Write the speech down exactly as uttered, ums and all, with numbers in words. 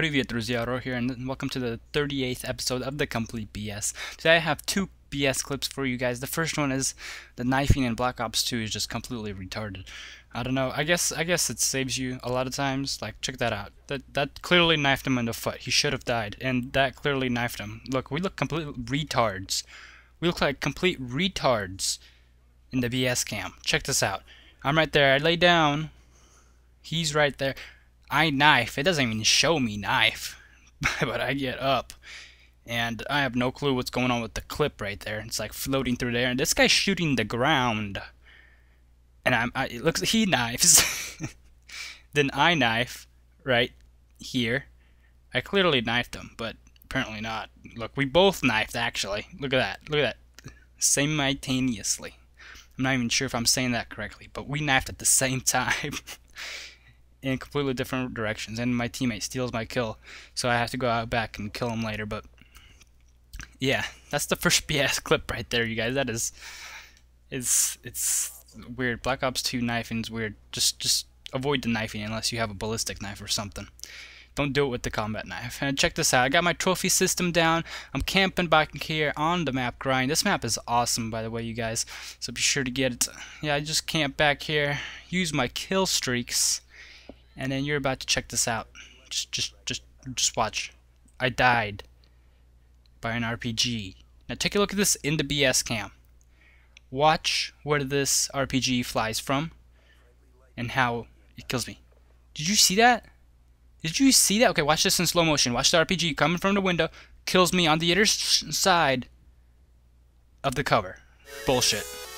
Привет, Trusiaro here, and welcome to the thirty-eighth episode of the Complete B S. Today I have two B S clips for you guys. The first one is the knifing in Black Ops two is just completely retarded. I don't know. I guess I guess it saves you a lot of times. Like, check that out. That that clearly knifed him in the foot. He should have died, and that clearly knifed him. Look, we look complete retards. We look like complete retards in the B S cam. Check this out. I'm right there. I lay down. He's right there. I knife. It doesn't even show me knife, but I get up, and I have no clue what's going on with the clip right there. It's like floating through there, and this guy's shooting the ground, and I'm. I, it looks. He knives, then I knife right here. I clearly knifed him, but apparently not. Look, we both knifed actually. Look at that. Look at that. Simultaneously. I'm not even sure if I'm saying that correctly, but we knifed at the same time. In completely different directions, and my teammate steals my kill, so I have to go out back and kill him later. But yeah, that's the first B S clip right there, you guys. That is, it's it's weird. Black Ops two knifing's weird. Just just avoid the knifing unless you have a ballistic knife or something. Don't do it with the combat knife. And check this out. I got my trophy system down. I'm camping back here on the map grind. This map is awesome, by the way, you guys. So be sure to get it. Yeah, I just camp back here. Use my kill streaks. And then you're about to check this out. Just, just, just, just watch. I died by an R P G. Now take a look at this in the B S cam. Watch where this R P G flies from, and how it kills me. Did you see that? Did you see that? Okay, watch this in slow motion. Watch the R P G coming from the window, kills me on the other side of the cover. Bullshit.